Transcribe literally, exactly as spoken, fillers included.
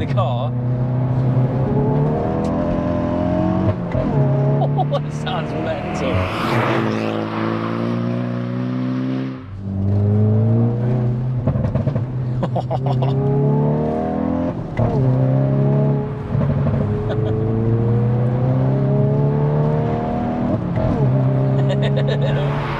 in the car. Oh, that sounds mental. I